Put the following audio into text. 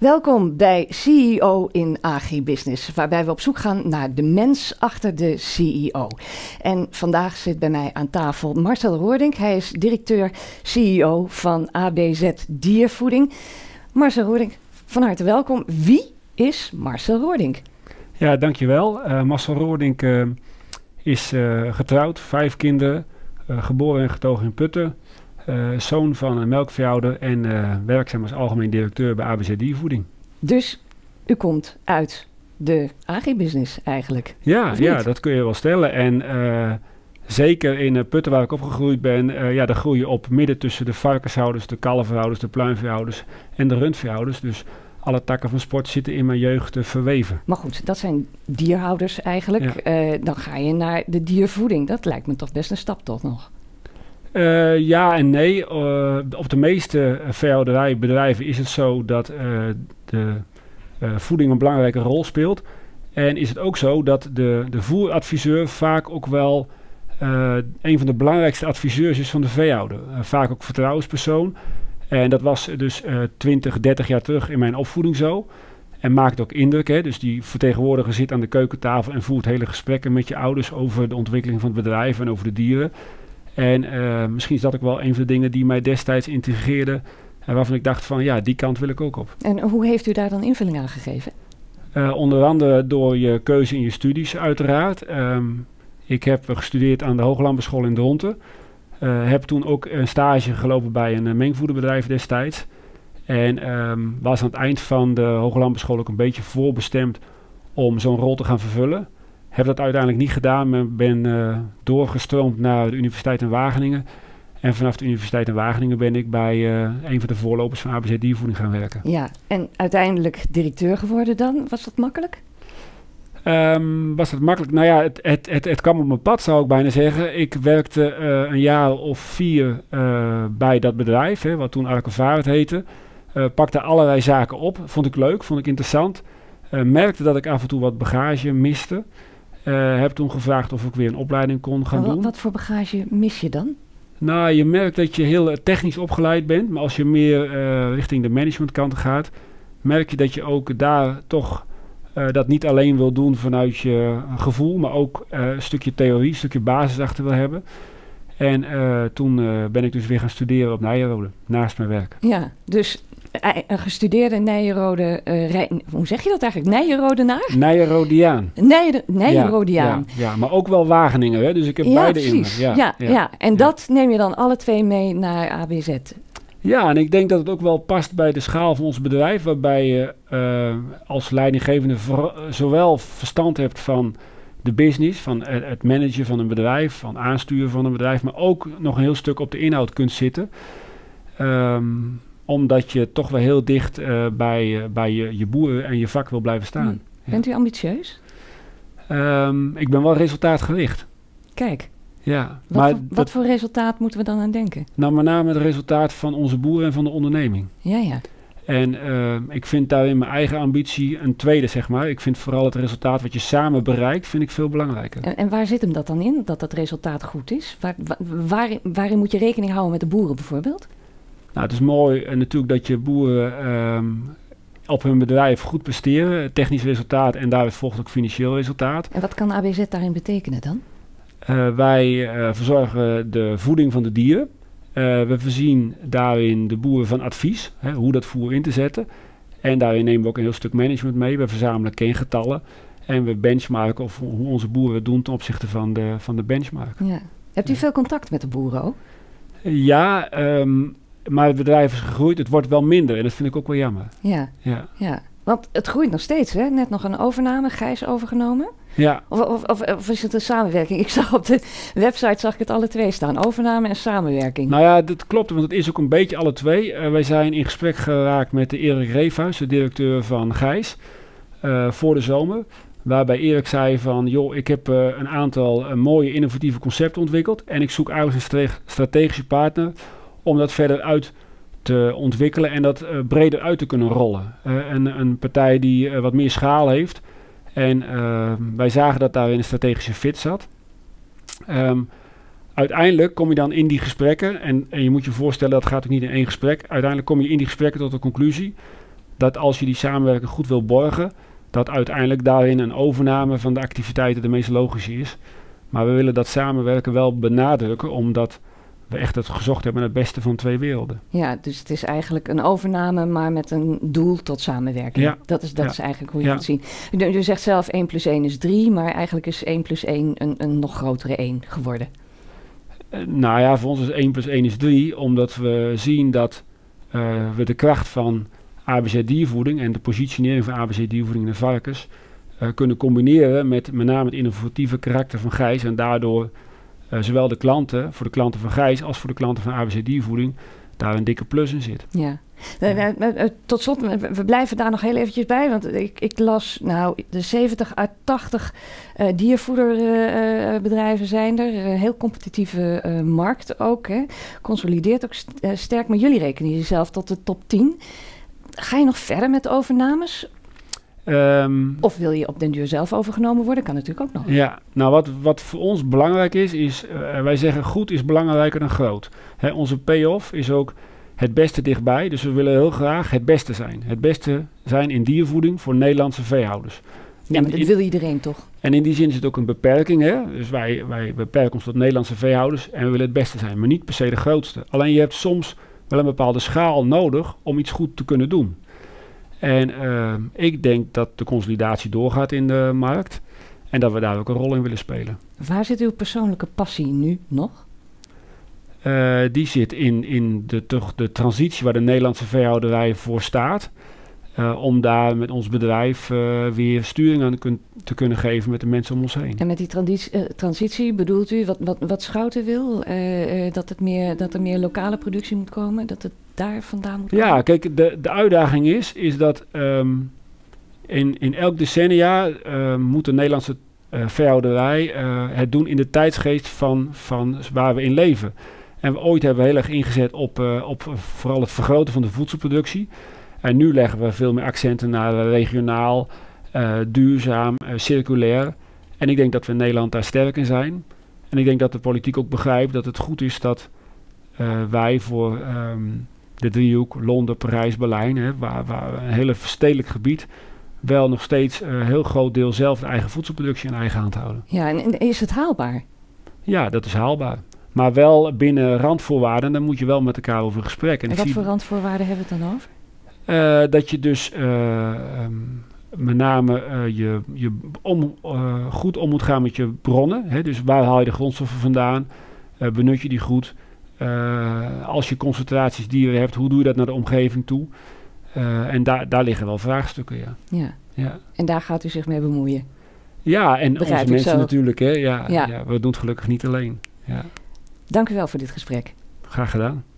Welkom bij CEO in Agribusiness, waarbij we op zoek gaan naar de mens achter de CEO. En vandaag zit bij mij aan tafel Marcel Roordink. Hij is directeur CEO van ABZ Diervoeding. Marcel Roordink, van harte welkom. Wie is Marcel Roordink? Ja, dankjewel. Marcel Roordink is getrouwd, 5 kinderen, geboren en getogen in Putten. Zoon van een melkveehouder en werkzaam als algemeen directeur bij ABZ Diervoeding. Dus u komt uit de agribusiness eigenlijk? Ja, dat kun je wel stellen. En zeker in Putten waar ik opgegroeid ben, daar groei je op midden tussen de varkenshouders, de kalverhouders, de pluimveehouders en de rundveehouders. Dus alle takken van sport zitten in mijn jeugd verweven. Maar goed, dat zijn dierhouders eigenlijk. Ja. Dan ga je naar de diervoeding. Dat lijkt me toch best een stap tot nog. Ja en nee. Op de meeste veehouderijbedrijven is het zo dat de voeding een belangrijke rol speelt. En is het ook zo dat de voeradviseur vaak ook wel een van de belangrijkste adviseurs is van de veehouder. Vaak ook vertrouwenspersoon. En dat was dus 20, 30 jaar terug in mijn opvoeding zo. En maakt ook indruk. Hè? Dus die vertegenwoordiger zit aan de keukentafel en voert hele gesprekken met je ouders over de ontwikkeling van het bedrijf en over de dieren. En misschien is dat ook wel een van de dingen die mij destijds intrigeerde. En waarvan ik dacht van ja, die kant wil ik ook op. En hoe heeft u daar dan invulling aan gegeven? Onder andere door je keuze in je studies uiteraard. Ik heb gestudeerd aan de Hooglandbyschool in Dronten. Heb toen ook een stage gelopen bij een mengvoederbedrijf destijds. En was aan het eind van de Hooglandbyschool ook een beetje voorbestemd om zo'n rol te gaan vervullen. Heb dat uiteindelijk niet gedaan, maar ben doorgestroomd naar de Universiteit in Wageningen. En vanaf de Universiteit in Wageningen ben ik bij een van de voorlopers van ABZ Diervoeding gaan werken. Ja, en uiteindelijk directeur geworden dan. Was dat makkelijk? Was dat makkelijk? Nou ja, het kwam op mijn pad, zou ik bijna zeggen. Ik werkte een jaar of 4 bij dat bedrijf, hè, wat toen Arkevaard heette. Pakte allerlei zaken op. Vond ik leuk, vond ik interessant. Merkte dat ik af en toe wat bagage miste. Heb toen gevraagd of ik weer een opleiding kon gaan doen. Wat voor bagage mis je dan? Nou, je merkt dat je heel technisch opgeleid bent. Maar als je meer richting de managementkant gaat, merk je dat je ook daar toch dat niet alleen wil doen vanuit je gevoel. Maar ook een stukje theorie, een stukje basis achter wil hebben. En toen ben ik dus weer gaan studeren op Nijenrode, naast mijn werk. Ja, dus een gestudeerde Nijenrode, hoe zeg je dat eigenlijk? Nijenrodenaar? Nijenrodiaan. Nijenrodiaan. Ja, ja, maar ook wel Wageningen, hè? Dus ik heb beide in me. Ja, ja. En dat neem je dan alle 2 mee naar ABZ? Ja, en ik denk dat het ook wel past bij de schaal van ons bedrijf, waarbij je als leidinggevende zowel verstand hebt van de business, van het managen van een bedrijf, van aansturen van een bedrijf, maar ook nog een heel stuk op de inhoud kunt zitten. Omdat je toch wel heel dicht bij je boeren en je vak wil blijven staan. Ja. Bent u ambitieus? Ik ben wel resultaatgericht. Kijk, ja, wat voor resultaat moeten we dan aan denken? Nou, met name het resultaat van onze boeren en van de onderneming. Ja, ja. En ik vind daarin mijn eigen ambitie een tweede, zeg maar. Ik vind vooral het resultaat wat je samen bereikt, vind ik veel belangrijker. En waar zit hem dat dan in, dat dat resultaat goed is? Waarin moet je rekening houden met de boeren bijvoorbeeld? Nou, het is mooi natuurlijk dat je boeren op hun bedrijf goed presteren. Technisch resultaat en daaruit volgt ook financieel resultaat. En wat kan ABZ daarin betekenen dan? Wij verzorgen de voeding van de dieren. We voorzien daarin de boeren van advies, hè, hoe dat voer in te zetten. En daarin nemen we ook een heel stuk management mee. We verzamelen kengetallen en we benchmarken of hoe onze boeren doen ten opzichte van de benchmark. Ja. Hebt u veel contact met de boeren ook? Ja, maar het bedrijf is gegroeid. Het wordt wel minder en dat vind ik ook wel jammer. Ja, ja. Ja. Want het groeit nog steeds, hè? Net nog een overname, Gijs overgenomen. Ja. Of is het een samenwerking? Ik zag op de website zag ik het alle 2 staan. Overname en samenwerking. Nou ja, dat klopt, want het is ook een beetje alle 2. Wij zijn in gesprek geraakt met de Erik Reefuijs, de directeur van Gijs, voor de zomer. Waarbij Erik zei van, joh, ik heb een aantal mooie innovatieve concepten ontwikkeld. En ik zoek eigenlijk een strategische partner om dat verder uit te ontwikkelen en dat breder uit te kunnen rollen. Een partij die wat meer schaal heeft. En wij zagen dat daarin een strategische fit zat. Uiteindelijk kom je dan in die gesprekken, en je moet je voorstellen dat gaat ook niet in één gesprek. Uiteindelijk kom je in die gesprekken tot de conclusie dat als je die samenwerking goed wil borgen, dat uiteindelijk daarin een overname van de activiteiten de meest logische is. Maar we willen dat samenwerken wel benadrukken, omdat we echt het gezocht hebben naar het beste van twee werelden. Ja, dus het is eigenlijk een overname, maar met een doel tot samenwerking. Ja. Dat is eigenlijk hoe je het ziet. U zegt zelf 1 + 1 = 3, maar eigenlijk is 1 + 1 een nog grotere 1 geworden. Nou ja, voor ons is 1 + 1 = 3, omdat we zien dat we de kracht van ABZ Diervoeding en de positionering van ABZ Diervoeding en de varkens kunnen combineren met name het innovatieve karakter van Gijs. En daardoor zowel voor de klanten van Gijs als voor de klanten van ABZ Diervoeding daar een dikke plus in zit. Ja. Tot slot, we blijven daar nog heel eventjes bij, want ik las, nou, de 70 à 80 diervoederbedrijven zijn er. Een heel competitieve markt ook, hè. Consolideert ook sterk, maar jullie rekenen jezelf tot de top 10. Ga je nog verder met overnames? Of wil je op den duur zelf overgenomen worden? Kan natuurlijk ook nog. Ja, nou wat voor ons belangrijk is wij zeggen goed is belangrijker dan groot. Hè, onze payoff is ook het beste dichtbij. Dus we willen heel graag het beste zijn. Het beste zijn in diervoeding voor Nederlandse veehouders. Ja, maar dat wil iedereen toch? En in die zin is het ook een beperking. Hè? Dus wij beperken ons tot Nederlandse veehouders en we willen het beste zijn. Maar niet per se de grootste. Alleen je hebt soms wel een bepaalde schaal nodig om iets goed te kunnen doen. En ik denk dat de consolidatie doorgaat in de markt en dat we daar ook een rol in willen spelen. Waar zit uw persoonlijke passie nu nog? Die zit in de transitie waar de Nederlandse veehouderij voor staat. Om daar met ons bedrijf weer sturing aan te kunnen geven met de mensen om ons heen. En met die transitie bedoelt u wat Schouten wil? Dat er meer lokale productie moet komen? Dat het daar vandaan moet komen? Ja, kijk, de uitdaging is dat in elk decennia moet de Nederlandse veehouderij het doen in de tijdsgeest van waar we in leven. En ooit hebben we heel erg ingezet op vooral het vergroten van de voedselproductie. En nu leggen we veel meer accenten naar regionaal, duurzaam, circulair. En ik denk dat we in Nederland daar sterk in zijn. En ik denk dat de politiek ook begrijpt dat het goed is dat wij voor de driehoek Londen, Parijs, Berlijn, hè, waar een heel stedelijk gebied, wel nog steeds een heel groot deel zelf de eigen voedselproductie in eigen hand houden. Ja, en is het haalbaar? Ja, dat is haalbaar. Maar wel binnen randvoorwaarden, daar moet je wel met elkaar over gesprek. En wat voor randvoorwaarden hebben we het dan over? Dat je dus met name goed om moet gaan met je bronnen. Hè? Dus waar haal je de grondstoffen vandaan? Benut je die goed? Als je concentraties dieren hebt, hoe doe je dat naar de omgeving toe? En daar liggen wel vraagstukken, ja. En daar gaat u zich mee bemoeien? Ja, en begrijp onze mensen zo natuurlijk. Hè? Ja, we doen het gelukkig niet alleen. Ja. Dank u wel voor dit gesprek. Graag gedaan.